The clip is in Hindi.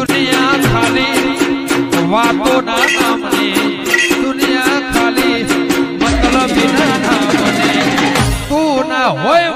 दुनिया खाली वातों ना नामने, दुनिया खाली मतलब बिना नामने। तू ना होए